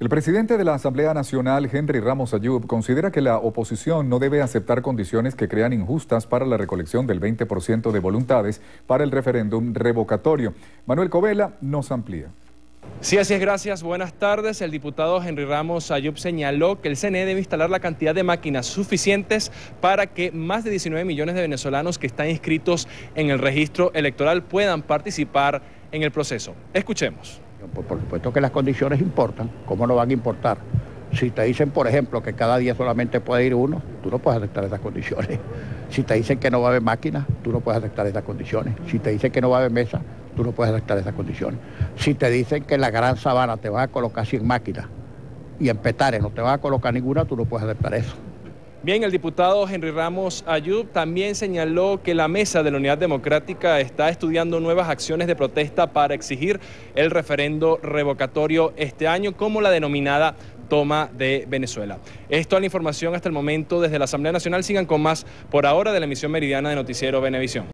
El presidente de la Asamblea Nacional, Henry Ramos Allup, considera que la oposición no debe aceptar condiciones que crean injustas para la recolección del 20% de voluntades para el referéndum revocatorio. Manuel Covela nos amplía. Sí, así es, gracias. Buenas tardes. El diputado Henry Ramos Allup señaló que el CNE debe instalar la cantidad de máquinas suficientes para que más de 19 millones de venezolanos que están inscritos en el registro electoral puedan participar en el proceso. Escuchemos. Por supuesto que las condiciones importan. ¿Cómo no van a importar? Si te dicen, por ejemplo, que cada día solamente puede ir uno, tú no puedes aceptar esas condiciones. Si te dicen que no va a haber máquinas, tú no puedes aceptar esas condiciones. Si te dicen que no va a haber mesa, tú no puedes aceptar esas condiciones. Si te dicen que en la Gran Sabana te vas a colocar 100 máquinas y en Petare no te vas a colocar ninguna, tú no puedes aceptar eso. Bien, el diputado Henry Ramos Allup también señaló que la Mesa de la Unidad Democrática está estudiando nuevas acciones de protesta para exigir el referendo revocatorio este año, como la denominada toma de Venezuela. Esto es la información hasta el momento desde la Asamblea Nacional. Sigan con más por ahora de la emisión meridiana de Noticiero Venevisión.